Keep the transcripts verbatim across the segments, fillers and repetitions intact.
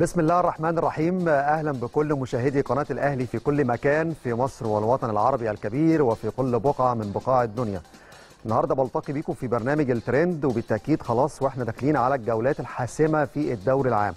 بسم الله الرحمن الرحيم. أهلا بكل مشاهدي قناة الأهلي في كل مكان في مصر والوطن العربي الكبير وفي كل بقعة من بقاع الدنيا. النهاردة بلتقي بيكم في برنامج التريند، وبالتأكيد خلاص وإحنا داخلين على الجولات الحاسمة في الدوري العام.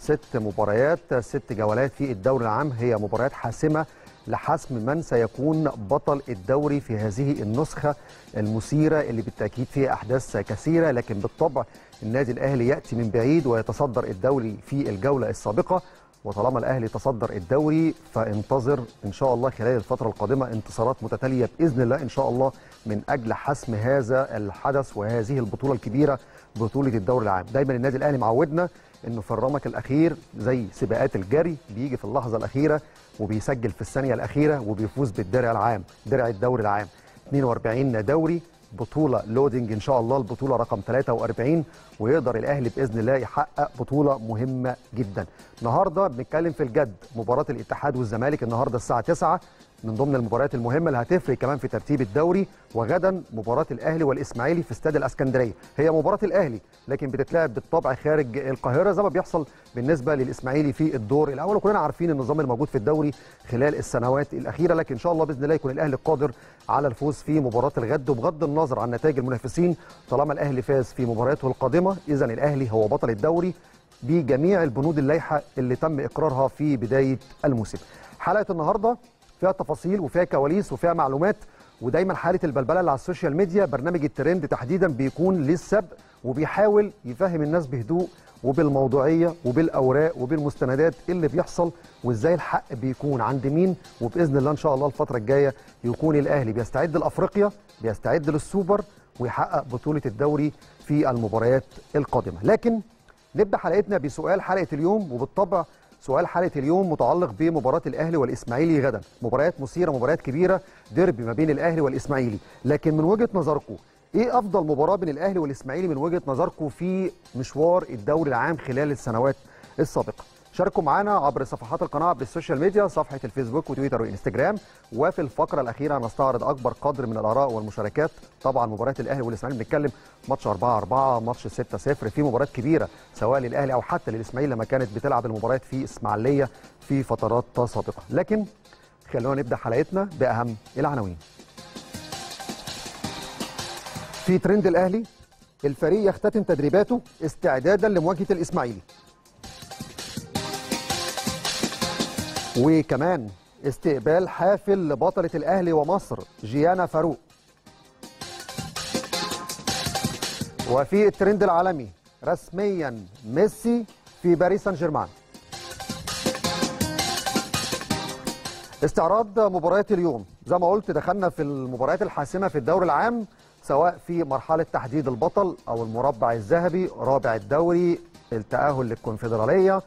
ست مباريات ست جولات في الدوري العام، هي مباريات حاسمة لحسم من سيكون بطل الدوري في هذه النسخة المثيرة اللي بالتأكيد فيها أحداث كثيرة. لكن بالطبع النادي الأهلي يأتي من بعيد ويتصدر الدوري في الجولة السابقة، وطالما الأهلي تصدر الدوري فانتظر إن شاء الله خلال الفترة القادمة انتصارات متتالية بإذن الله إن شاء الله من أجل حسم هذا الحدث وهذه البطولة الكبيرة، بطولة الدوري العام. دايما النادي الأهلي معودنا إنه في الرمق الأخير زي سباقات الجري بيجي في اللحظة الأخيرة وبيسجل في الثانية الأخيرة وبيفوز بالدرع العام، درع الدوري العام. اثنين وأربعين دوري، بطولة لودنج إن شاء الله، البطولة رقم ثلاثة وأربعين، ويقدر الأهلي بإذن الله يحقق بطولة مهمة جدا. النهاردة بنتكلم في الجد، مباراة الاتحاد والزمالك النهاردة الساعة تسعة، من ضمن المباريات المهمة اللي هتفرق كمان في ترتيب الدوري. وغدا مباراة الأهلي والإسماعيلي في استاد الإسكندرية، هي مباراة الأهلي لكن بتتلعب بالطبع خارج القاهرة زي ما بيحصل بالنسبة للإسماعيلي في الدور الأول، وكلنا عارفين النظام الموجود في الدوري خلال السنوات الأخيرة. لكن إن شاء الله بإذن الله يكون الأهلي قادر على الفوز في مباراة الغد، وبغض النظر عن نتائج المنافسين طالما الأهلي فاز في مبارياته القادمة إذا الأهلي هو بطل الدوري بجميع البنود اللائحة اللي تم إقرارها في بداية الموسم. حلقة النهاردة فيها تفاصيل وفيها كواليس وفيها معلومات، ودايما حاله البلبله اللي على السوشيال ميديا. برنامج الترند تحديدا بيكون للسبق وبيحاول يفهم الناس بهدوء وبالموضوعيه وبالاوراق وبالمستندات اللي بيحصل وازاي الحق بيكون عند مين. وباذن الله ان شاء الله الفتره الجايه يكون الاهلي بيستعد لافريقيا، بيستعد للسوبر، ويحقق بطوله الدوري في المباريات القادمه. لكن نبدا حلقتنا بسؤال حلقه اليوم، وبالطبع سؤال حلقة اليوم متعلق بمباراة الأهلي والإسماعيلي غدا، مباريات مثيرة، مباريات كبيرة، ديربي ما بين الأهلي والإسماعيلي. لكن من وجهة نظركم إيه أفضل مباراة بين الأهلي والإسماعيلي من وجهة نظركم في مشوار الدوري العام خلال السنوات السابقة؟ شاركوا معنا عبر صفحات القناة، عبر السوشيال ميديا، صفحة الفيسبوك وتويتر وإنستجرام. وفي الفقرة الأخيرة هنستعرض أكبر قدر من الآراء والمشاركات. طبعا مباريات الأهلي والإسماعيلي بنتكلم ماتش أربعة أربعة، ماتش ستة صفر، في مباريات كبيرة سواء للأهلي أو حتى للإسماعيلي لما كانت بتلعب المباريات في إسماعيلية في فترات سابقة. لكن خلونا نبدأ حلقتنا بأهم العناوين. في ترند الأهلي، الفريق يختتم تدريباته استعدادا لمواجهة الإسماعيلي. وكمان استقبال حافل لبطلة الأهلي ومصر جيانا فاروق. وفي الترند العالمي، رسميا ميسي في باريس سان جيرمان. استعراض مباريات اليوم، زي ما قلت دخلنا في المباريات الحاسمة في الدوري العام سواء في مرحلة تحديد البطل أو المربع الذهبي، رابع الدوري، التأهل للكونفدرالية،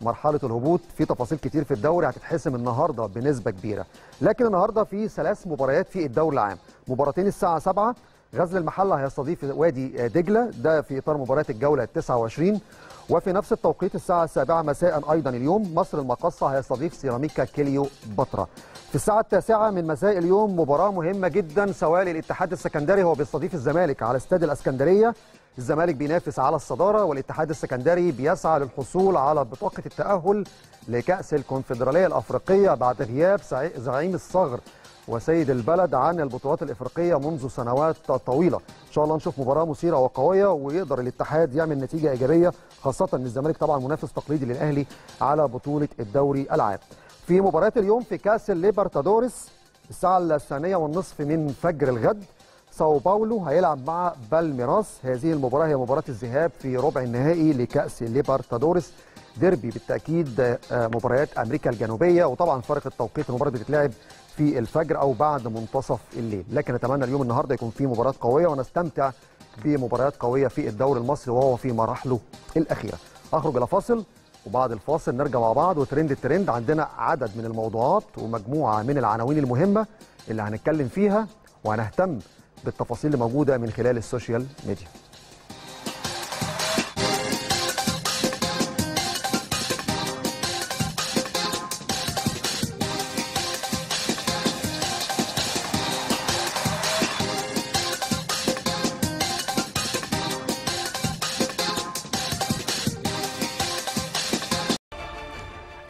مرحلة الهبوط. في تفاصيل كتير في الدوري هتتحسم النهارده بنسبة كبيرة. لكن النهارده في ثلاث مباريات في الدوري العام، مباراتين الساعة سبعة، غزل المحلة هيستضيف وادي دجلة، ده في إطار مباراة الجولة التاسعة والعشرين. وفي نفس التوقيت الساعة السابعة مساء أيضا اليوم، مصر المقاصة هيستضيف سيراميكا كيليو بطرة. في الساعة التاسعة من مساء اليوم مباراة مهمة جدا سواء للاتحاد السكندري، هو بيستضيف الزمالك على استاد الإسكندرية. الزمالك بينافس على الصدارة والاتحاد السكندري بيسعى للحصول على بطاقة التأهل لكأس الكونفدرالية الأفريقية بعد غياب زعيم الصغر وسيد البلد عن البطولات الإفريقية منذ سنوات طويلة. إن شاء الله نشوف مباراة مثيرة وقوية ويقدر الاتحاد يعمل نتيجة إيجابية، خاصة إن الزمالك طبعا منافس تقليدي للأهلي على بطولة الدوري العام. في مباراة اليوم في كأس الليبرتادوريس الساعة الثانية والنصف من فجر الغد، ساو باولو هيلعب مع بالميراس. هذه المباراة هي مباراة الذهاب في ربع النهائي لكأس الليبرتادوريس، ديربي بالتأكيد مباريات أمريكا الجنوبية، وطبعا فرق التوقيت المباراة بتتلعب في الفجر أو بعد منتصف الليل. لكن أتمنى اليوم النهاردة يكون في مباراة قوية ونستمتع بمباريات قوية في الدوري المصري وهو في مراحله الأخيرة. أخرج إلى فاصل، وبعد الفاصل نرجع مع بعض وترند الترند عندنا عدد من الموضوعات ومجموعة من العناوين المهمة اللي هنتكلم فيها، وهنهتم بالتفاصيل اللي موجودة من خلال السوشيال ميديا.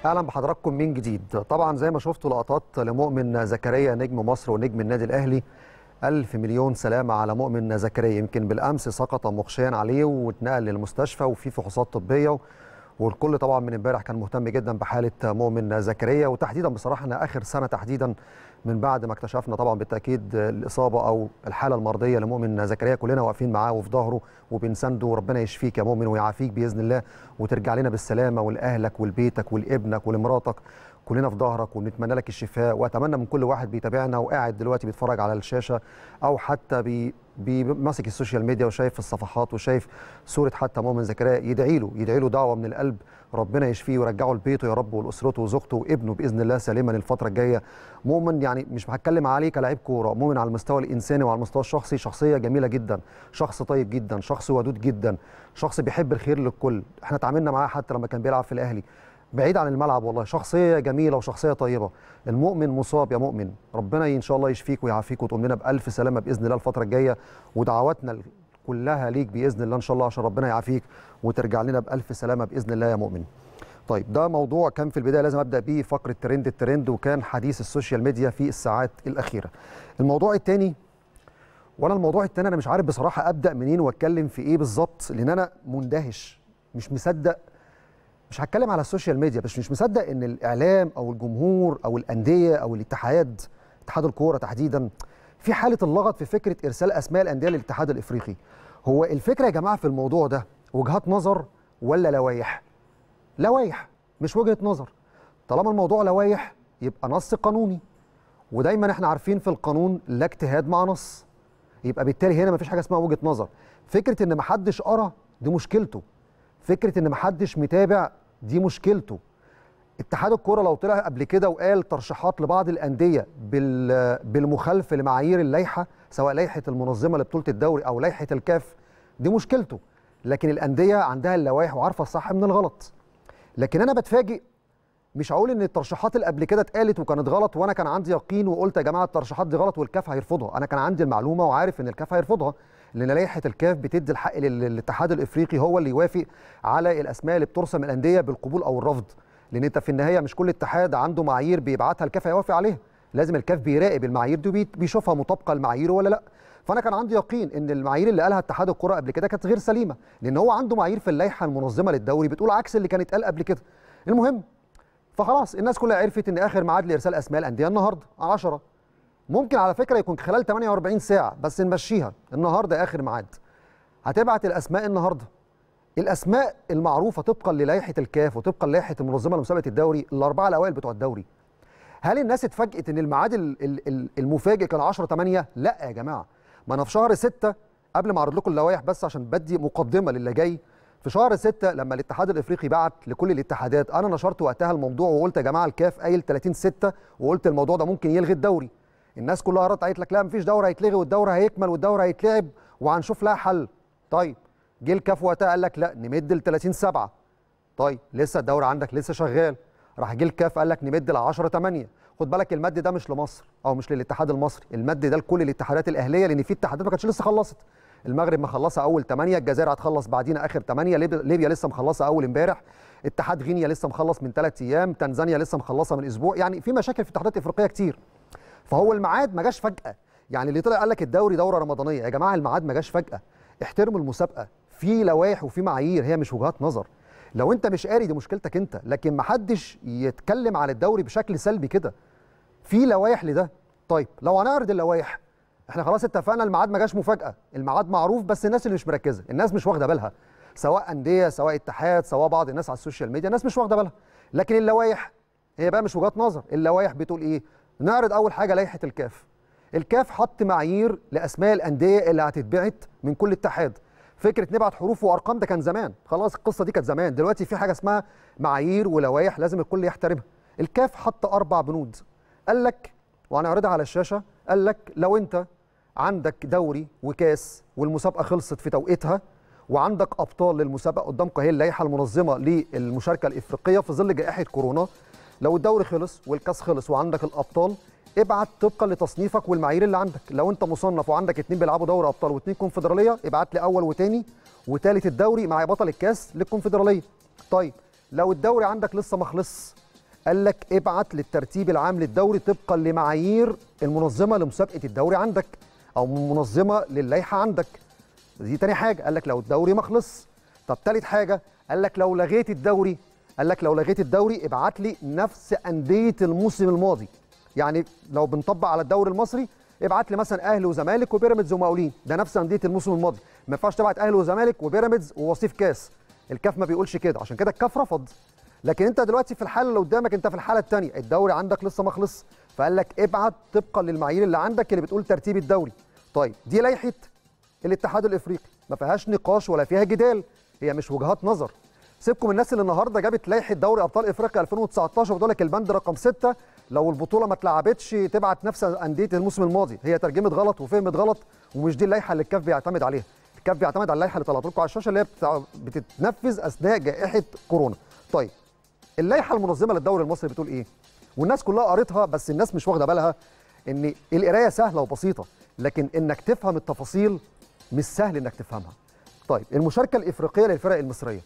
اهلا بحضراتكم من جديد. طبعا زي ما شفتوا لقطات لمؤمن زكريا نجم مصر ونجم النادي الاهلي. ألف مليون سلامه على مؤمن زكريا. يمكن بالامس سقط مغشيا عليه واتنقل للمستشفى وفي فحوصات طبيه، والكل طبعا من امبارح كان مهتم جدا بحاله مؤمن زكريا، وتحديدا بصراحه ان اخر سنه تحديدا من بعد ما اكتشفنا طبعا بالتاكيد الاصابه او الحاله المرضيه لمؤمن زكريا كلنا واقفين معاه وفي ظهره وبنسنده. وربنا يشفيك يا مؤمن ويعافيك باذن الله، وترجع لنا بالسلامه ولاهلك ولبيتك ولابنك ولمراتك، كلنا في ظهرك ونتمنى لك الشفاء. واتمنى من كل واحد بيتابعنا وقاعد دلوقتي بيتفرج على الشاشه او حتى بي بماسك السوشيال ميديا وشايف الصفحات وشايف صوره حتى مؤمن زكريا، يدعي له يدعي له دعوه من القلب ربنا يشفيه ويرجعه لبيته يا رب ولاسرته وزوجته وابنه باذن الله سالما الفتره الجايه. مؤمن يعني مش هتكلم عليه كلاعب كوره، مؤمن على المستوى الانساني وعلى المستوى الشخصي شخصيه جميله جدا، شخص طيب جدا، شخص ودود جدا، شخص بيحب الخير للكل. احنا اتعاملنا معاه حتى لما كان بيلعب في الاهلي بعيد عن الملعب، والله شخصيه جميله وشخصيه طيبه. المؤمن مصاب يا مؤمن، ربنا ان شاء الله يشفيك ويعافيك وتقوم لنا بالف سلامه باذن الله الفتره الجايه، ودعواتنا كلها ليك باذن الله ان شاء الله عشان ربنا يعافيك وترجع لنا بالف سلامه باذن الله يا مؤمن. طيب ده موضوع كان في البدايه لازم ابدا بيه فقره ترند الترند، وكان حديث السوشيال ميديا في الساعات الاخيره. الموضوع الثاني وانا الموضوع الثاني انا مش عارف بصراحه ابدا منين واتكلم في ايه بالظبط، لان انا مندهش مش مصدق. مش هتكلم على السوشيال ميديا بس مش مصدق ان الاعلام او الجمهور او الانديه او الاتحاد اتحاد الكوره تحديدا في حاله اللغط في فكره ارسال اسماء الانديه للاتحاد الافريقي. هو الفكره يا جماعه في الموضوع ده وجهات نظر ولا لوايح؟ لوايح مش وجهه نظر. طالما الموضوع لوايح يبقى نص قانوني، ودايما احنا عارفين في القانون لا اجتهاد مع نص، يبقى بالتالي هنا مفيش حاجه اسمها وجهه نظر. فكره ان محدش قرا دي مشكلته، فكره ان محدش متابع دي مشكلته. اتحاد الكوره لو طلع قبل كده وقال ترشيحات لبعض الانديه بالمخالفه لمعايير اللائحه سواء لائحه المنظمه لبطوله الدوري او لائحه الكاف دي مشكلته، لكن الانديه عندها اللوائح وعارفه الصح من الغلط. لكن انا بتفاجئ، مش هقول ان الترشيحات اللي قبل كده اتقالت وكانت غلط وانا كان عندي يقين وقلت يا جماعه الترشيحات دي غلط والكاف هيرفضها، انا كان عندي المعلومه وعارف ان الكاف هيرفضها، لان لائحه الكاف بتدي الحق للاتحاد الافريقي هو اللي يوافق على الاسماء اللي بترسم الانديه بالقبول او الرفض، لان انت في النهايه مش كل اتحاد عنده معايير بيبعتها الكاف يوافق عليها، لازم الكاف بيراقب المعايير دي وبيشوفها مطابقه لمعاييره ولا لا. فانا كان عندي يقين ان المعايير اللي قالها اتحاد الكره قبل كده كانت غير سليمه، لان هو عنده معايير في اللائحه المنظمه للدوري بتقول عكس اللي كان اتقال قبل كده. المهم فخلاص الناس كلها عرفت ان اخر ميعاد لارسال اسماء الانديه النهارده عشرة، ممكن على فكره يكون خلال ثمانية وأربعين ساعه بس نمشيها النهارده اخر ميعاد. هتبعت الاسماء النهارده، الاسماء المعروفه طبقا للائحه الكاف وطبقا للائحه المنظمه لمسابقه الدوري الاربعه الاوائل بتوع الدوري. هل الناس اتفاجئت ان الميعاد المفاجئ كان عشرة تمانية؟ لا يا جماعه، ما انا في شهر ستة قبل ما اعرض لكم اللوائح بس عشان بدي مقدمه للي جاي. في شهر ستة لما الاتحاد الافريقي بعت لكل الاتحادات انا نشرت وقتها الموضوع وقلت يا جماعه الكاف قايل تلاتين ستة وقلت الموضوع ده ممكن يلغي الدوري. الناس كلها قررت قالت لك لا مفيش دوري هيتلغي والدوري هيكمل والدوري هيتلعب وهنشوف لها حل. طيب جه الكاف وقتها قال لك لا نمد ل تلاتين سبعة. طيب لسه الدوري عندك لسه شغال. راح جه الكاف قال لك نمد ل عشرة تمانية. خد بالك المد ده مش لمصر او مش للاتحاد المصري، المد ده لكل الاتحادات الاهليه، لان في اتحادات ما كانتش لسه خلصت. المغرب مخلصه اول تمانية، الجزائر هتخلص بعدينا اخر تمانية، ليبيا لسه مخلصه اول امبارح، اتحاد غينيا لسه مخلص من ثلاث ايام، تنزانيا لسه مخلصه من اسبوع. يعني في مشاكل في اتحادات افريقيه كتير. فهو الميعاد ما جاش فجأة، يعني اللي طلع قال لك الدوري دورة رمضانية، يا جماعة الميعاد ما جاش فجأة، احترموا المسابقة، في لوائح وفي معايير، هي مش وجهات نظر. لو أنت مش قاري دي مشكلتك أنت، لكن ما حدش يتكلم على الدوري بشكل سلبي كده. في لوائح لده. طيب لو هنعرض اللوائح، احنا خلاص اتفقنا الميعاد ما جاش مفاجأة، الميعاد معروف بس الناس اللي مش مركزة، الناس مش واخدة بالها، سواء أندية، سواء اتحاد، سواء بعض الناس على السوشيال ميديا، الناس مش واخدة بالها. لكن اللوائح هي بقى مش وجهات نظر، اللوائح بتقول إيه؟ نعرض أول حاجة لائحة الكاف. الكاف حط معايير لأسماء الأندية اللي هتتبعت من كل اتحاد. فكرة نبعت حروف وأرقام ده كان زمان، خلاص القصة دي كانت زمان، دلوقتي في حاجة اسمها معايير ولوائح لازم الكل يحترمها. الكاف حط أربع بنود. قال لك وهنعرضها على الشاشة، قال لك لو أنت عندك دوري وكاس والمسابقة خلصت في توقيتها وعندك أبطال للمسابقة قدامك هي اللائحة المنظمة للمشاركة الإفريقية في ظل جائحة كورونا، لو الدوري خلص والكاس خلص وعندك الابطال ابعت طبقا لتصنيفك والمعايير اللي عندك. لو انت مصنف وعندك اتنين بيلعبوا دوري ابطال واتنين كونفدراليه ابعت لي اول وتاني وتالت الدوري مع بطل الكاس للكونفدراليه. طيب لو الدوري عندك لسه ما خلصش قال لك ابعت للترتيب العام للدوري طبقا لمعايير المنظمه لمسابقه الدوري عندك او منظمه للائحه عندك. دي تاني حاجه. قال لك لو الدوري ما خلص. طب تالت حاجه قال لك لو لغيت الدوري، قال لك لو لغيت الدوري ابعت لي نفس انديه الموسم الماضي. يعني لو بنطبق على الدوري المصري ابعت لي مثلا اهلي وزمالك وبيراميدز ومقاولين، ده نفس انديه الموسم الماضي. ما ينفعش تبعت اهلي وزمالك وبيراميدز ووصيف كاس. الكاف ما بيقولش كده، عشان كده الكاف رفض. لكن انت دلوقتي في الحاله اللي قدامك، انت في الحاله الثانيه، الدوري عندك لسه ما خلص، فقال لك ابعت طبقا للمعايير اللي عندك اللي بتقول ترتيب الدوري. طيب دي لائحه الاتحاد الافريقي، ما فيهاش نقاش ولا فيها جدال، هي مش وجهات نظر. سيبكم الناس اللي النهارده جابت لائحه دوري ابطال افريقيا ألفين وتسعطاشر وتقول لك البند رقم ستة لو البطوله ما اتلعبتش تبعت نفس انديه الموسم الماضي، هي ترجمت غلط وفهمت غلط، ومش دي اللائحه اللي الكاف بيعتمد عليها. الكاف بيعتمد على اللائحه اللي طلعت لكم على الشاشه اللي هي بتتنفذ اثناء جائحه كورونا. طيب اللائحه المنظمه للدوري المصري بتقول ايه؟ والناس كلها قريتها، بس الناس مش واخده بالها ان القرايه سهله وبسيطه، لكن انك تفهم التفاصيل مش سهل انك تفهمها. طيب المشاركه الافريقيه للفرق المصريه،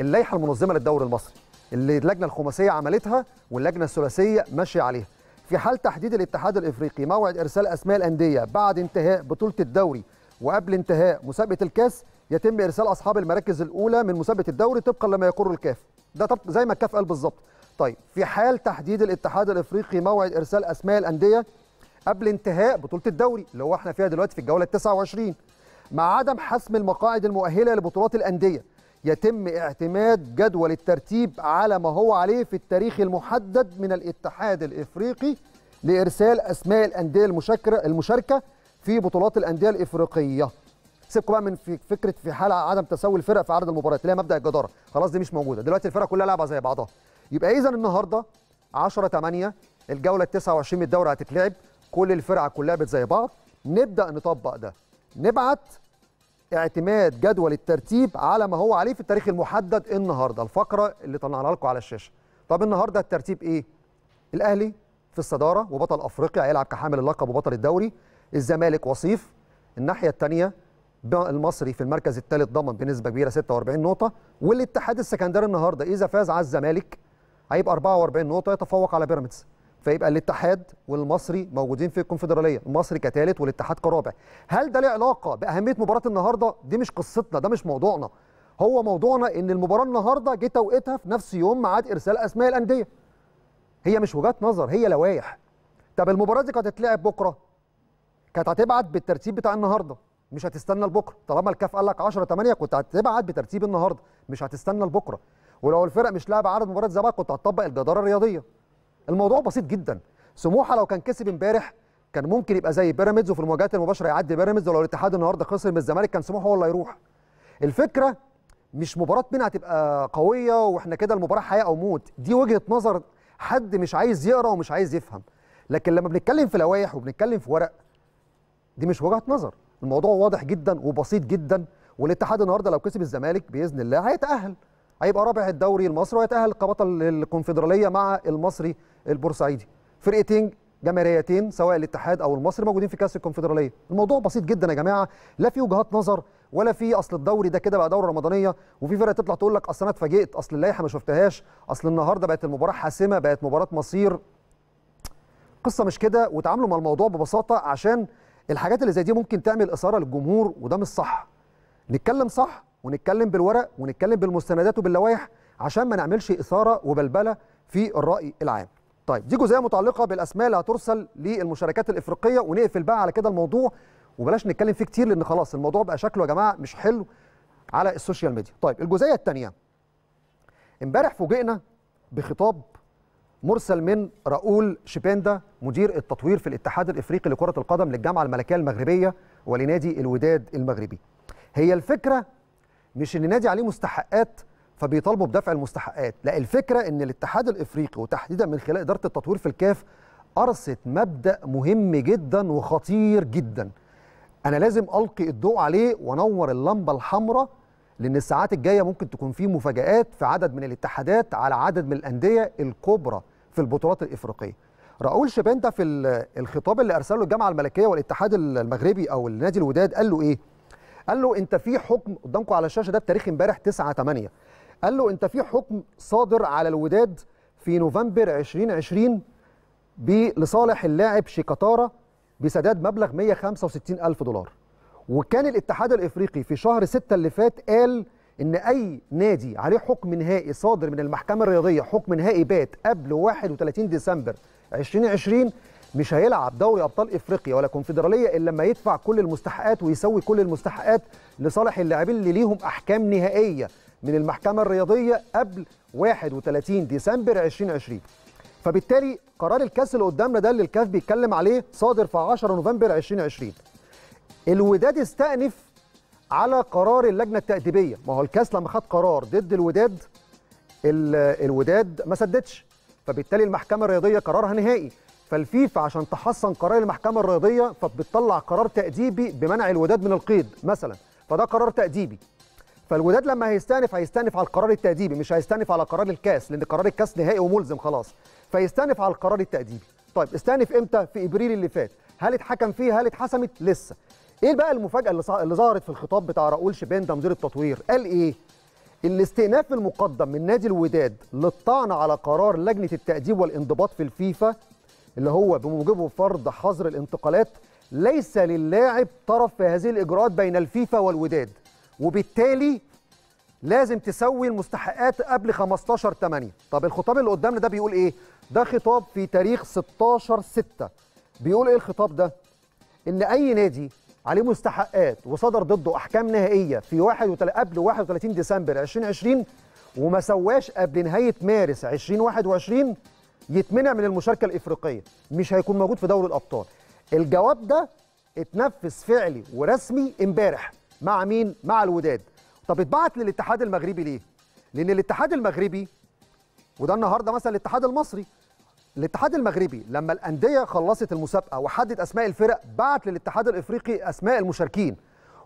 اللائحه المنظمه للدوري المصري اللي اللجنه الخماسيه عملتها واللجنه الثلاثيه ماشيه عليها، في حال تحديد الاتحاد الافريقي موعد ارسال اسماء الانديه بعد انتهاء بطوله الدوري وقبل انتهاء مسابقه الكاس، يتم ارسال اصحاب المراكز الاولى من مسابقه الدوري طبقا لما يقر الكاف. ده طب زي ما الكاف قال بالظبط. طيب في حال تحديد الاتحاد الافريقي موعد ارسال اسماء الانديه قبل انتهاء بطوله الدوري اللي هو احنا فيها دلوقتي في الجوله التاسعة والعشرين، مع عدم حسم المقاعد المؤهله لبطولات الانديه، يتم اعتماد جدول الترتيب على ما هو عليه في التاريخ المحدد من الاتحاد الافريقي لارسال اسماء الانديه المشاركه في بطولات الانديه الافريقيه. سيبكم بقى من فكره في حاله عدم تساوي الفرق في عدد المباريات اللي هي مبدا الجداره، خلاص دي مش موجوده، دلوقتي الفرق كلها لعبه زي بعضها. يبقى اذا النهارده عشرة تمانية الجوله التاسعة والعشرين من الدوري هتتلعب، كل الفرق كلها بقت زي بعض، نبدا نطبق ده، نبعت اعتماد جدول الترتيب على ما هو عليه في التاريخ المحدد النهارده، الفقره اللي طلعناها لكم على الشاشه. طب النهارده الترتيب ايه؟ الاهلي في الصداره وبطل افريقيا هيلعب كحامل اللقب وبطل الدوري، الزمالك وصيف، الناحيه الثانيه المصري في المركز الثالث ضمن بنسبه كبيره ستة وأربعين نقطه، والاتحاد السكندري النهارده اذا فاز على الزمالك هيبقى أربعة وأربعين نقطه يتفوق على بيراميدز، فيبقى الاتحاد والمصري موجودين في الكونفدراليه، المصري كثالث والاتحاد كرابع. هل ده له علاقه باهميه مباراه النهارده؟ دي مش قصتنا، ده مش موضوعنا. هو موضوعنا ان المباراه النهارده جه توقيتها في نفس يوم ميعاد ارسال اسماء الانديه. هي مش وجهات نظر، هي لوائح. طب المباراه دي كانت هتتلعب بكره، كانت هتبعت بالترتيب بتاع النهارده، مش هتستنى لبكره. طالما الكاف قال لك عشرة تمانية كنت هتبعت بترتيب النهارده، مش هتستنى لبكره. ولو الفرق مش لاعبه عدد مباريات زي بعض كنت هتطبق الجداره الرياضيه. الموضوع بسيط جدا. سموحه لو كان كسب امبارح كان ممكن يبقى زي بيراميدز وفي المواجهات المباشره يعدي بيراميدز، ولو الاتحاد النهارده خسر من الزمالك كان سموحه هو اللي هيروح. الفكره مش مباراه مين هتبقى قويه واحنا كده المباراه حياه او موت، دي وجهه نظر حد مش عايز يقرا ومش عايز يفهم. لكن لما بنتكلم في لوائح وبنتكلم في ورق، دي مش وجهه نظر. الموضوع واضح جدا وبسيط جدا، والاتحاد النهارده لو كسب الزمالك باذن الله هيتاهل، هيبقى رابع الدوري المصري ويتاهل كبطل الكونفدراليه مع المصري البورسعيدي. فرقتين جماهيريتين سواء الاتحاد او المصري موجودين في كاس الكونفدراليه. الموضوع بسيط جدا يا جماعه، لا في وجهات نظر ولا في اصل الدوري ده كده بقى دوره رمضانيه، وفي فرقه تطلع تقول لك اصل انا اتفاجئت، اصل اللائحه ما شفتهاش، اصل النهارده بقت المباراه حاسمه، بقت مباراه مصير. قصه مش كده، وتعاملوا مع الموضوع ببساطه، عشان الحاجات اللي زي دي ممكن تعمل اثاره للجمهور وده مش صح. نتكلم صح ونتكلم بالورق ونتكلم بالمستندات وباللوائح عشان ما نعملش اثاره وبلبله في الراي العام. طيب دي جزئيه متعلقه بالاسماء اللي هترسل للمشاركات الافريقيه، ونقفل بقى على كده الموضوع وبلاش نتكلم فيه كتير لان خلاص الموضوع بقى شكله يا جماعه مش حلو على السوشيال ميديا. طيب الجزئيه الثانيه، امبارح فوجئنا بخطاب مرسل من راؤول شيباندا مدير التطوير في الاتحاد الافريقي لكره القدم للجامعه الملكيه المغربيه ولنادي الوداد المغربي. هي الفكره مش ان النادي عليه مستحقات فبيطالبوا بدفع المستحقات، لا، الفكره ان الاتحاد الافريقي وتحديدا من خلال اداره التطوير في الكاف ارست مبدا مهم جدا وخطير جدا. انا لازم القي الضوء عليه وانور اللمبه الحمراء، لان الساعات الجايه ممكن تكون في مفاجآت في عدد من الاتحادات على عدد من الانديه الكبرى في البطولات الافريقيه. راؤول شيباندا في الخطاب اللي ارسله الجامعه الملكيه والاتحاد المغربي او النادي الوداد قال له ايه؟ قال له انت في حكم قدامكم على الشاشه، ده بتاريخ امبارح تسعة تمانية، قال له انت في حكم صادر على الوداد في نوفمبر ألفين وعشرين لصالح اللاعب شيكاتارا بسداد مبلغ مئة وخمسة وستين ألف دولار. وكان الاتحاد الافريقي في شهر ستة اللي فات قال ان اي نادي عليه حكم نهائي صادر من المحكمه الرياضيه، حكم نهائي بات قبل واحد وثلاثين ديسمبر ألفين وعشرين، مش هيلعب دوري ابطال افريقيا ولا كونفدراليه الا لما يدفع كل المستحقات ويسوي كل المستحقات لصالح اللاعبين اللي ليهم احكام نهائيه من المحكمه الرياضيه قبل واحد وثلاثين ديسمبر ألفين وعشرين. فبالتالي قرار الكاس اللي قدامنا ده اللي الكاف بيتكلم عليه صادر في عشرة نوفمبر ألفين وعشرين. الوداد استأنف على قرار اللجنه التأديبيه، ما هو الكاس لما خد قرار ضد الوداد الوداد ما سددش، فبالتالي المحكمه الرياضيه قرارها نهائي، فالفيفا عشان تحسن قرار المحكمه الرياضيه فبتطلع قرار تأديبي بمنع الوداد من القيد مثلا، فده قرار تأديبي. فالوداد لما هيستأنف هيستأنف على القرار التأديبي، مش هيستأنف على قرار الكاس لأن قرار الكاس نهائي وملزم خلاص، فيستأنف على القرار التأديبي. طيب استأنف امتى؟ في ابريل اللي فات. هل اتحكم فيها؟ هل اتحسمت؟ لسه. ايه بقى المفاجأة اللي ظهرت في الخطاب بتاع راؤول شيباندا مدير التطوير؟ قال ايه؟ الاستئناف المقدم من نادي الوداد للطعن على قرار لجنة التأديب والانضباط في الفيفا اللي هو بموجبه فرض حظر الانتقالات ليس للاعب طرف في هذه الإجراءات بين الفيفا والوداد، وبالتالي لازم تسوي المستحقات قبل خمستاشر تمانية. طب الخطاب اللي قدامنا ده بيقول ايه؟ ده خطاب في تاريخ ستاشر ستة. بيقول ايه الخطاب ده؟ ان اي نادي عليه مستحقات وصدر ضده احكام نهائيه في واحد وتل... قبل واحد وثلاثين ديسمبر ألفين وعشرين وما سواش قبل نهايه مارس ألفين وواحد وعشرين يتمنع من المشاركه الافريقيه، مش هيكون موجود في دوري الابطال. الجواب ده اتنفذ فعلي ورسمي امبارح مع مين؟ مع الوداد. طب اتبعت للاتحاد المغربي ليه؟ لان الاتحاد المغربي وده النهارده مثلا الاتحاد المصري، الاتحاد المغربي لما الأندية خلصت المسابقة وحدد أسماء الفرق بعت للاتحاد الإفريقي أسماء المشاركين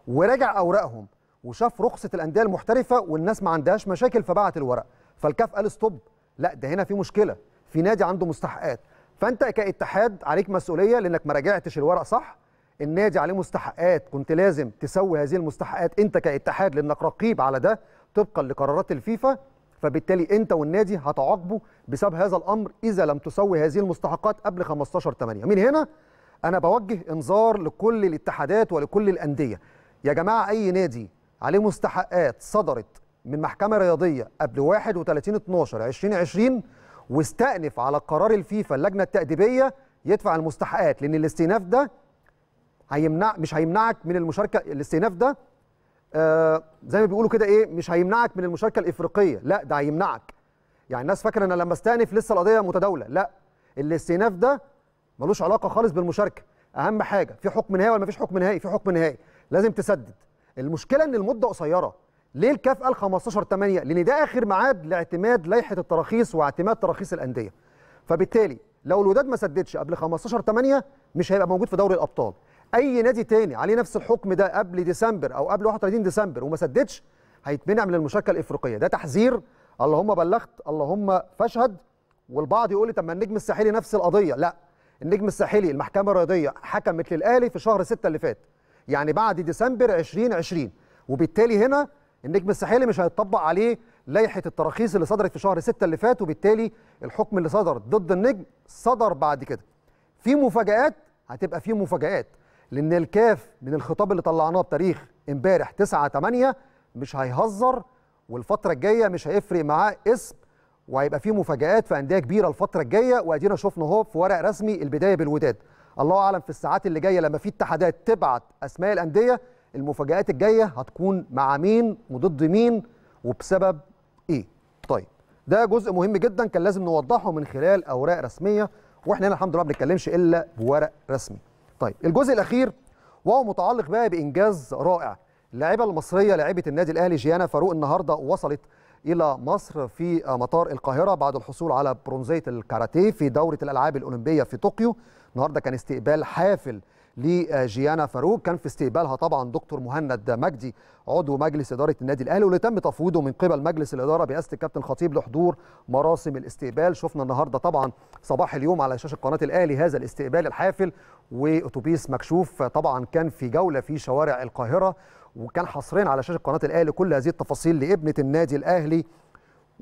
وراجع أوراقهم وشاف رخصة الأندية المحترفة والناس ما عندهاش مشاكل فبعت الورق، فالكاف قال ستوب، لا ده هنا في مشكلة، في نادي عنده مستحقات، فأنت كاتحاد عليك مسؤولية لأنك ما راجعتش الورق صح، النادي عليه مستحقات كنت لازم تسوي هذه المستحقات أنت كاتحاد لأنك رقيب على ده طبقا لقرارات الفيفا، فبالتالي انت والنادي هتعاقبوا بسبب هذا الامر اذا لم تسوي هذه المستحقات قبل خمستاشر تمانية. من هنا انا بوجه انذار لكل الاتحادات ولكل الانديه، يا جماعه اي نادي عليه مستحقات صدرت من محكمه رياضيه قبل واحد وثلاثين اتناشر ألفين وعشرين واستأنف على قرار الفيفا اللجنه التأديبيه يدفع المستحقات، لان الاستئناف ده هيمنع مش هيمنعك من المشاركه، الاستئناف ده آه زي ما بيقولوا كده ايه، مش هيمنعك من المشاركه الافريقيه، لا ده هيمنعك. يعني الناس فاكره ان لما استأنف لسه القضيه متداوله، لا الاستئناف ده ملوش علاقه خالص بالمشاركه، اهم حاجه في حكم نهائي ولا مفيش حكم نهائي، في حكم نهائي لازم تسدد. المشكله ان المده قصيره، ليه الكاف قال خمستاشر تمانية؟ لان ده اخر ميعاد لاعتماد لائحه التراخيص واعتماد تراخيص الانديه، فبالتالي لو الوداد ما سددش قبل خمستاشر تمانية مش هيبقى موجود في دوري الابطال. اي نادي تاني عليه نفس الحكم ده قبل ديسمبر او قبل واحد وثلاثين ديسمبر وما سددش هيتمنع من المشاركه الافريقيه. ده تحذير، اللهم بلغت اللهم فاشهد. والبعض يقول لي طب ما النجم الساحلي نفس القضيه، لا النجم الساحلي المحكمه الرياضيه حكمت للاهلي في شهر ستة اللي فات، يعني بعد ديسمبر ألفين وعشرين، وبالتالي هنا النجم الساحلي مش هيطبق عليه لائحه التراخيص اللي صدرت في شهر ستة اللي فات، وبالتالي الحكم اللي صدر ضد النجم صدر بعد كده. في مفاجآت، هتبقى في مفاجآت، لأن الكاف من الخطاب اللي طلعناه بتاريخ امبارح تسعة تمانية مش هيهزر، والفترة الجاية مش هيفرق معاه اسم، وهيبقى فيه مفاجآت في أندية كبيرة الفترة الجاية. وأدينا شفنا أهو في ورق رسمي البداية بالوداد، الله أعلم في الساعات اللي جاية لما في اتحادات تبعت أسماء الأندية المفاجآت الجاية هتكون مع مين وضد مين وبسبب إيه. طيب ده جزء مهم جدا كان لازم نوضحه من خلال أوراق رسمية، وإحنا هنا الحمد لله ما بنتكلمش إلا بورق رسمي. طيب الجزء الاخير وهو متعلق بقى بانجاز رائع، اللاعبه المصريه لاعبه النادي الاهلي جيانا فاروق النهارده وصلت الى مصر في مطار القاهره بعد الحصول على برونزيه الكاراتيه في دوره الالعاب الاولمبيه في طوكيو. النهارده كان استقبال حافل لجيانا فاروق، كان في استقبالها طبعا دكتور مهند مجدي عضو مجلس اداره النادي الاهلي واللي تم تفويضه من قبل مجلس الاداره برئاسه الكابتن الخطيب لحضور مراسم الاستقبال. شفنا النهارده طبعا صباح اليوم على شاشه قناه الاهلي هذا الاستقبال الحافل، واتوبيس مكشوف طبعا كان في جوله في شوارع القاهره، وكان حصريا على شاشه قناه الاهلي كل هذه التفاصيل لابنه النادي الاهلي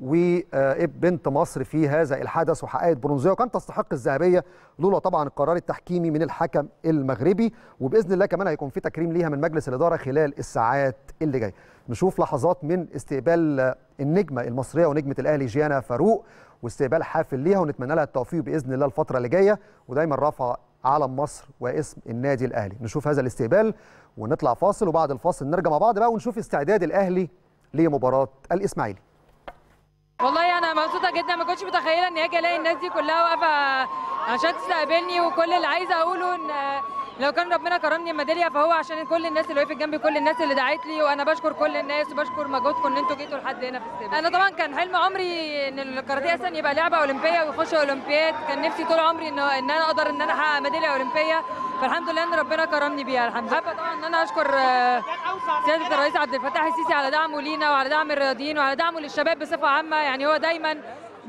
وبنت مصر في هذا الحدث وحققت برونزيه وكانت تستحق الذهبيه لولا طبعا القرار التحكيمي من الحكم المغربي. وباذن الله كمان هيكون في تكريم ليها من مجلس الاداره خلال الساعات اللي جايه. نشوف لحظات من استقبال النجمه المصريه ونجمه الاهلي جيانا فاروق واستقبال حافل ليها، ونتمنى لها التوفيق باذن الله الفتره اللي جايه، ودايما رافعه علم مصر واسم النادي الاهلي. نشوف هذا الاستقبال ونطلع فاصل، وبعد الفاصل نرجع مع بعض بقى ونشوف استعداد الاهلي لمباراه الاسماعيلي. والله انا مبسوطه جدا، ما كنتش متخيله اني اجي الاقي الناس دي كلها واقفه عشان تستقبلني، وكل اللي عايزه اقوله ان لو كان ربنا كرمني بميداليه فهو عشان كل الناس اللي وقفت جنبي، كل الناس اللي دعت لي، وانا بشكر كل الناس وبشكر مجهودكم ان انتوا جيتوا لحد هنا في السباق. انا طبعا كان حلم عمري ان الكاراتيه اصلا يبقى لعبه اولمبيه ويخش اولمبياد، كان نفسي طول عمري ان انا اقدر ان انا احقق ميداليه اولمبيه، فالحمد لله ان ربنا كرمني بيها الحمد لله. حابه طبعا ان انا اشكر سياده الرئيس عبد الفتاح السيسي على دعمه لينا وعلى دعم الرياضيين وعلى دعمه للشباب بصفه عامه، يعني هو دايما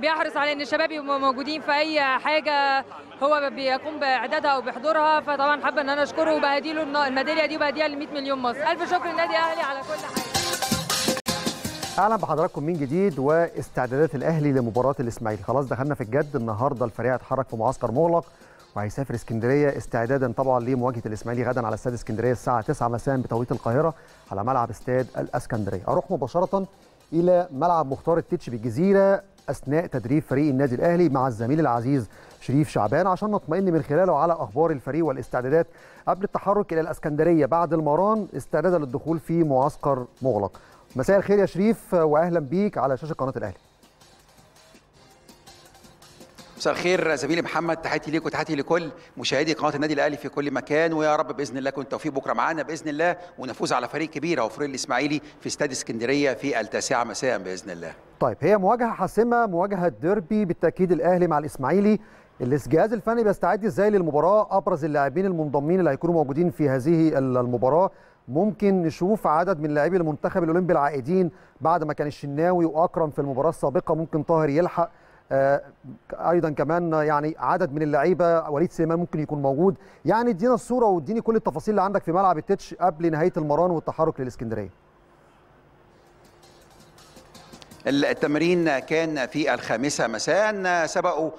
بيحرص على ان الشباب يبقوا موجودين في اي حاجه هو بيقوم باعدادها او بحضورها، فطبعا حابه ان انا اشكره وبهدي له الميداليه دي وبهديها ل مئة مليون مصري. الف شكر للنادي الاهلي على كل حاجه. اهلا بحضراتكم من جديد واستعدادات الاهلي لمباراه الاسماعيلي. خلاص دخلنا في الجد، النهارده الفريق هيتحرك في معسكر مغلق وهيسافر اسكندريه استعدادا طبعا لمواجهه الاسماعيلي غدا على استاد اسكندريه الساعه تسعة مساء بتوقيت القاهره على ملعب استاد الاسكندريه. اروح مباشره الى ملعب مختار التتش بالجزيره اثناء تدريب فريق النادي الاهلي مع الزميل العزيز شريف شعبان عشان نطمئن من خلاله على اخبار الفريق والاستعدادات قبل التحرك الى الاسكندريه بعد المران استعدادا للدخول في معسكر مغلق. مساء الخير يا شريف واهلا بيك على شاشه قناه الاهلي. مساء الخير زميلي محمد، تحياتي ليك وتحياتي لكل مشاهدي قناه النادي الاهلي في كل مكان، ويا رب باذن الله يكون التوفيق بكره معانا باذن الله ونفوز على فريق كبير او فريق الاسماعيلي في استاد اسكندريه في التاسعه مساء باذن الله. طيب هي مواجهه حاسمه، مواجهه ديربي بالتاكيد، الاهلي مع الاسماعيلي. الجهاز الفني بيستعد ازاي للمباراه؟ ابرز اللاعبين المنضمين اللي هيكونوا موجودين في هذه المباراه، ممكن نشوف عدد من لاعبي المنتخب الاولمبي العائدين بعد ما كان الشناوي واكرم في المباراه السابقه، ممكن طاهر يلحق آه ايضا كمان، يعني عدد من اللعيبه، وليد سليمان ممكن يكون موجود. يعني ادينا الصوره واديني كل التفاصيل اللي عندك في ملعب التتش قبل نهايه المران والتحرك للاسكندريه. التمرين كان في الخامسة مساء، سبقه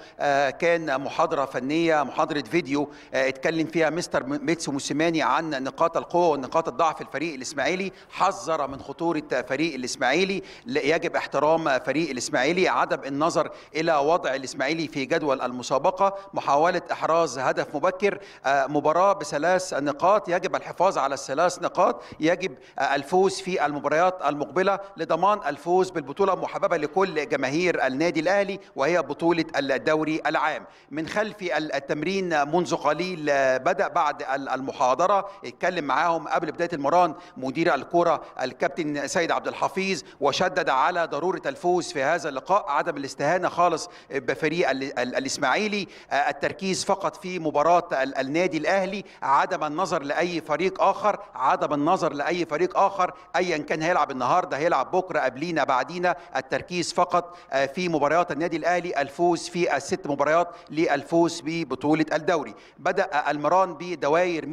كان محاضرة فنية، محاضرة فيديو اتكلم فيها مستر ميتسو موسيماني عن نقاط القوة ونقاط الضعف الفريق الإسماعيلي، حذر من خطورة فريق الإسماعيلي، يجب احترام فريق الإسماعيلي، عدم النظر إلى وضع الإسماعيلي في جدول المسابقة، محاولة إحراز هدف مبكر، مباراة بثلاث نقاط يجب الحفاظ على الثلاث نقاط، يجب الفوز في المباريات المقبلة لضمان الفوز بالبطولة محببة لكل جماهير النادي الأهلي وهي بطولة الدوري العام. من خلف التمرين منذ قليل بدأ بعد المحاضرة، اتكلم معاهم قبل بداية المران مدير الكرة الكابتن سيد عبد الحفيظ وشدد على ضرورة الفوز في هذا اللقاء، عدم الاستهانة خالص بفريق الإسماعيلي، التركيز فقط في مباراة النادي الأهلي، عدم النظر لأي فريق آخر، عدم النظر لأي فريق آخر أيا كان هيلعب النهاردة هيلعب بكرة قبلينا بعدينا، التركيز فقط في مباريات النادي الاهلي، الفوز في الست مباريات للفوز ببطوله الدوري. بدا المران بدوائر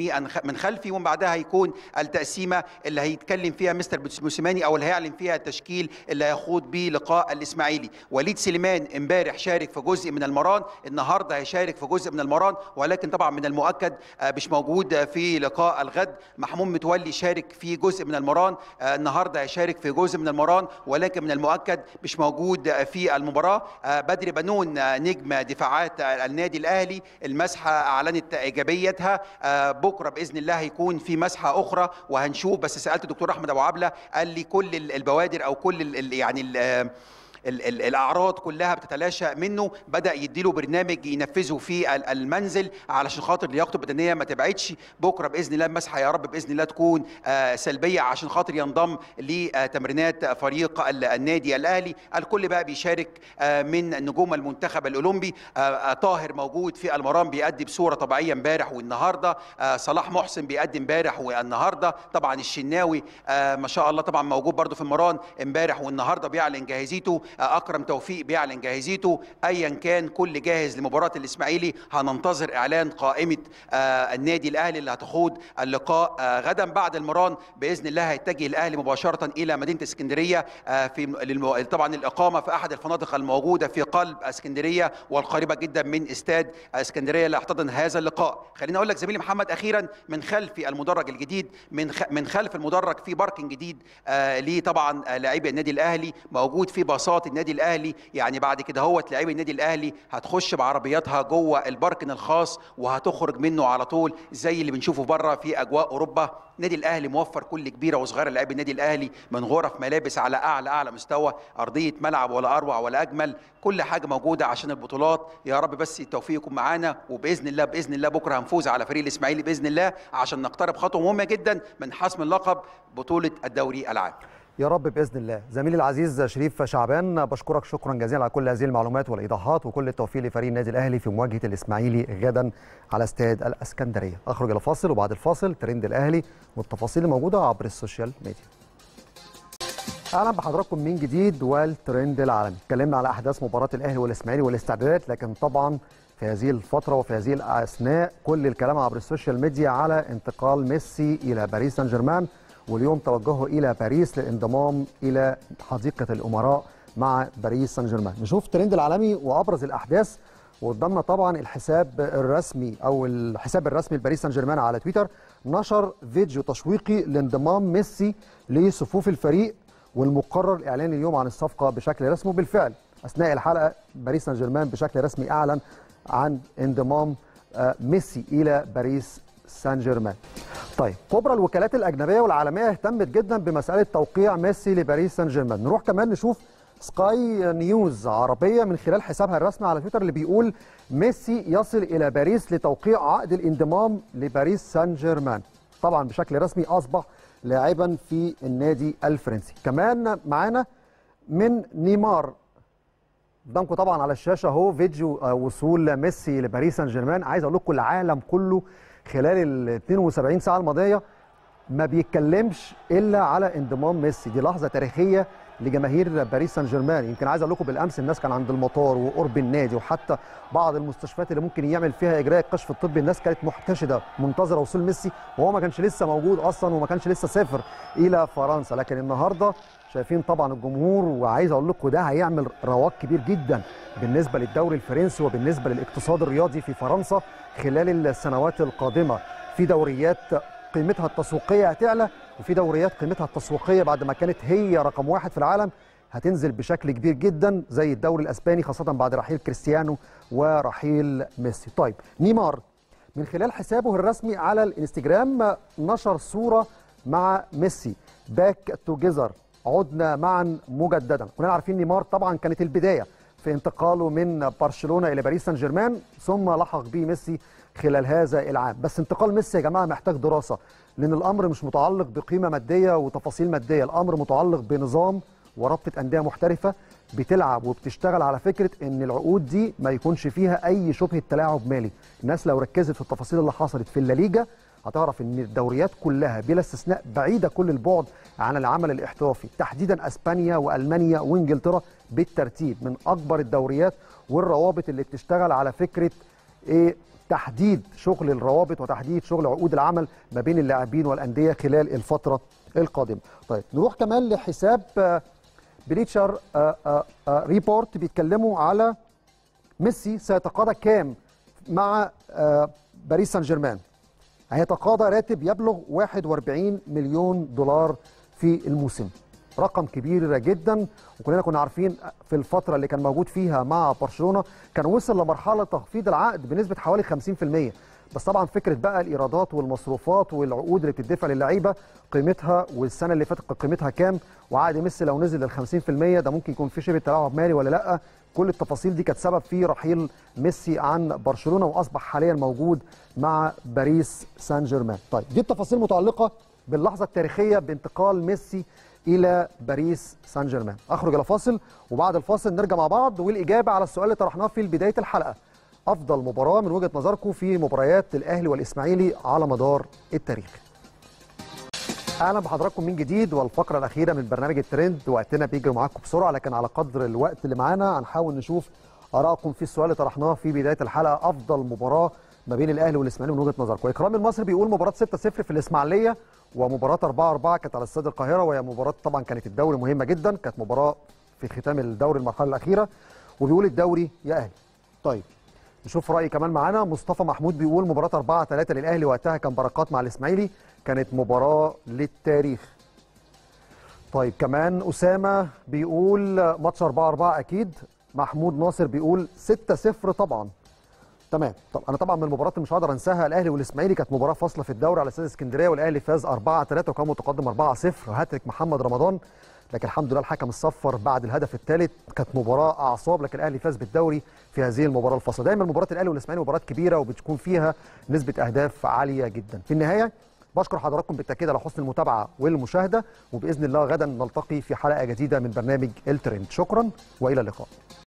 من خلفي ومن بعدها هيكون التقسيمه اللي هيتكلم فيها مستر موسيماني او اللي هيعلن فيها التشكيل اللي هيخوض بيه لقاء الاسماعيلي. وليد سليمان امبارح شارك في جزء من المران، النهارده هيشارك في جزء من المران، ولكن طبعا من المؤكد مش موجود في لقاء الغد. محمود متولي شارك في جزء من المران، النهارده هيشارك في جزء من المران، ولكن من المؤكد مؤكد مش موجود في المباراه. بدر بنون نجم دفاعات النادي الاهلي المسحه اعلنت ايجابيتها، بكره باذن الله هيكون في مسحه اخرى وهنشوف. بس سالت الدكتور احمد ابو عبله قال لي كل البوادر او كل ال يعني ال الاعراض كلها بتتلاشى منه، بدا يديله برنامج ينفذه في المنزل علشان خاطر لياقته البدنيه ما تبعدش. بكره باذن الله المسحه يا رب باذن الله تكون سلبيه عشان خاطر ينضم لتمرينات فريق النادي الاهلي. الكل بقى بيشارك من نجوم المنتخب الاولمبي، طاهر موجود في المران بيأدي بصوره طبيعيه امبارح والنهارده، صلاح محسن بيقدم امبارح والنهارده، طبعا الشناوي ما شاء الله طبعا موجود برده في المران امبارح والنهارده بيعلن جاهزيته، أكرم توفيق بيعلن جاهزيته، أيا كان كل جاهز لمباراة الإسماعيلي. هننتظر إعلان قائمة النادي الأهلي اللي هتخوض اللقاء غدا. بعد المران بإذن الله هيتجه الأهلي مباشرة إلى مدينة اسكندرية في طبعا الإقامة في أحد الفنادق الموجودة في قلب اسكندرية والقريبة جدا من استاد اسكندرية اللي هيحتضن هذا اللقاء. خليني أقول لك زميلي محمد أخيرا، من خلف المدرج الجديد، من من خلف المدرج في باركنج جديد آه ليه طبعا لاعبي النادي الأهلي، موجود في باصات النادي الأهلي. يعني بعد كده هوت لاعبي النادي الأهلي هتخش بعربياتها جوه الباركن الخاص وهتخرج منه على طول زي اللي بنشوفه بره في أجواء أوروبا. النادي الأهلي موفر كل كبيرة وصغيرة لاعبي النادي الأهلي، من غرف ملابس على أعلى أعلى مستوى، أرضية ملعب ولا أروع ولا أجمل، كل حاجة موجودة عشان البطولات. يا رب بس التوفيق يكون معانا، وبإذن الله بإذن الله بكرة هنفوز على فريق الإسماعيلي بإذن الله، عشان نقترب خطوة مهمة جدا من حسم اللقب بطولة الدوري العام. يا رب باذن الله. زميلي العزيز شريف شعبان، بشكرك شكرا جزيلا على كل هذه المعلومات والايضاحات، وكل التوفيق لفريق النادي الاهلي في مواجهه الاسماعيلي غدا على استاد الاسكندريه. اخرج الى فاصل، وبعد الفاصل ترند الاهلي والتفاصيل الموجوده عبر السوشيال ميديا. اهلا بحضراتكم من جديد والترند العالمي. اتكلمنا على احداث مباراه الاهلي والاسماعيلي والاستعدادات، لكن طبعا في هذه الفترة وفي هذه الأثناء كل الكلام عبر السوشيال ميديا على انتقال ميسي إلى باريس سان جيرمان، واليوم توجهه إلى باريس للانضمام إلى حديقة الأمراء مع باريس سان جيرمان. نشوف الترند العالمي وأبرز الأحداث، وقدامنا طبعا الحساب الرسمي أو الحساب الرسمي لباريس سان جيرمان على تويتر، نشر فيديو تشويقي لانضمام ميسي لصفوف الفريق، والمقرر الإعلان اليوم عن الصفقة بشكل رسمي. وبالفعل أثناء الحلقة باريس سان جيرمان بشكل رسمي أعلن عن انضمام ميسي إلى باريس سان جيرمان. طيب، كبرى الوكالات الأجنبية والعالمية اهتمت جدا بمسألة توقيع ميسي لباريس سان جيرمان. نروح كمان نشوف سكاي نيوز عربية من خلال حسابها الرسمي على تويتر اللي بيقول ميسي يصل إلى باريس لتوقيع عقد الانضمام لباريس سان جيرمان. طبعا بشكل رسمي أصبح لاعبا في النادي الفرنسي. كمان معانا من نيمار، قدامكم طبعا على الشاشه اهو فيديو وصول ميسي لباريس سان جيرمان. عايز اقول لكم العالم كله خلال ال اثنين وسبعين ساعه الماضيه ما بيتكلمش الا على انضمام ميسي. دي لحظه تاريخيه لجماهير باريس سان جيرمان. يمكن عايز اقول لكم بالامس الناس كان عند المطار وقرب النادي، وحتى بعض المستشفيات اللي ممكن يعمل فيها اجراء الكشف الطبي الناس كانت محتشده منتظره وصول ميسي، وهو ما كانش لسه موجود اصلا وما كانش لسه سافر الى فرنسا. لكن النهارده شايفين طبعا الجمهور، وعايز اقول لكم ده هيعمل رواج كبير جدا بالنسبه للدوري الفرنسي وبالنسبه للاقتصاد الرياضي في فرنسا خلال السنوات القادمه. في دوريات قيمتها التسويقيه هتعلى، وفي دوريات قيمتها التسويقيه بعد ما كانت هي رقم واحد في العالم هتنزل بشكل كبير جدا، زي الدوري الاسباني خاصه بعد رحيل كريستيانو ورحيل ميسي. طيب، نيمار من خلال حسابه الرسمي على الانستجرام نشر صوره مع ميسي، باك توجيزر، عدنا معا مجددا. كلنا عارفين نيمار طبعا كانت البدايه في انتقاله من برشلونه الى باريس سان جيرمان، ثم لحق به ميسي خلال هذا العام. بس انتقال ميسي يا جماعه محتاج دراسه، لان الامر مش متعلق بقيمه ماديه وتفاصيل ماديه، الامر متعلق بنظام ورابطه انديه محترفه بتلعب وبتشتغل على فكره ان العقود دي ما يكونش فيها اي شبهه تلاعب مالي. الناس لو ركزت في التفاصيل اللي حصلت في الليجا هتعرف ان الدوريات كلها بلا استثناء بعيده كل البعد عن العمل الاحترافي، تحديدا اسبانيا والمانيا وانجلترا بالترتيب من اكبر الدوريات والروابط اللي بتشتغل على فكره ايه تحديد شغل الروابط وتحديد شغل عقود العمل ما بين اللاعبين والانديه خلال الفتره القادمه. طيب، نروح كمان لحساب بليتشر ريبورت، بيتكلموا على ميسي سيتقاضى كام مع باريس سان جيرمان. هيتقاضى راتب يبلغ واحد وأربعين مليون دولار في الموسم، رقم كبير جدا. وكلنا كنا عارفين في الفتره اللي كان موجود فيها مع برشلونه كان وصل لمرحله تخفيض العقد بنسبه حوالي خمسين في المية، بس طبعا فكره بقى الايرادات والمصروفات والعقود اللي بتدفع للعيبه قيمتها، والسنه اللي فاتت قيمتها كام، وعقد ميسي لو نزل لل خمسين في المية ده ممكن يكون في شبه تلاعب مالي ولا لا. كل التفاصيل دي كانت سبب في رحيل ميسي عن برشلونه، واصبح حاليا موجود مع باريس سان جيرمان. طيب، دي التفاصيل متعلقه باللحظه التاريخيه بانتقال ميسي الى باريس سان جيرمان. اخرج الى فاصل، وبعد الفاصل نرجع مع بعض والاجابه على السؤال اللي طرحناه في بدايه الحلقه، افضل مباراه من وجهه نظركم في مباريات الاهلي والاسماعيلي على مدار التاريخ. اهلا بحضراتكم من جديد، والفقره الاخيره من برنامج الترند. وقتنا بيجري معاكم بسرعه، لكن على قدر الوقت اللي معانا هنحاول نشوف ارائكم في السؤال اللي طرحناه في بدايه الحلقه. افضل مباراه ما بين الاهلي والاسماعيلي من وجهه نظركم؟ اكرام المصري بيقول مباراه ستة صفر في الاسماعيليه، ومباراه أربعة أربعة كانت على استاد القاهره، وهي مباراه طبعا كانت الدوري مهمه جدا، كانت مباراه في ختام الدوري المرحله الاخيره، وبيقول الدوري يا اهلي. طيب نشوف راي كمان معانا. مصطفى محمود بيقول مباراه أربعة ثلاثة للاهلي، وقتها كان بركات مع الاسماعيلي، كانت مباراه للتاريخ. طيب كمان اسامه بيقول ماتش أربعة أربعة اكيد. محمود ناصر بيقول ستة صفر طبعا. تمام. طب انا طبعا من المباريات اللي مش هقدر انساها الاهلي والاسماعيلي، كانت مباراه فاصله في الدوري على استاد اسكندريه، والاهلي فاز أربعة ثلاثة وكان متقدم أربعة صفر، هاتريك محمد رمضان، لكن الحمد لله الحكم الصفر بعد الهدف الثالث. كانت مباراه اعصاب، لكن الاهلي فاز بالدوري في هذه المباراه الفاصله. دايما مباراه الاهلي والاسماعيلي مباراه كبيره وبتكون فيها نسبه اهداف عاليه جدا. في النهايه بشكر حضراتكم بالتاكيد على حسن المتابعه والمشاهده، وباذن الله غدا نلتقي في حلقه جديده من برنامج الترند. شكرا والى اللقاء.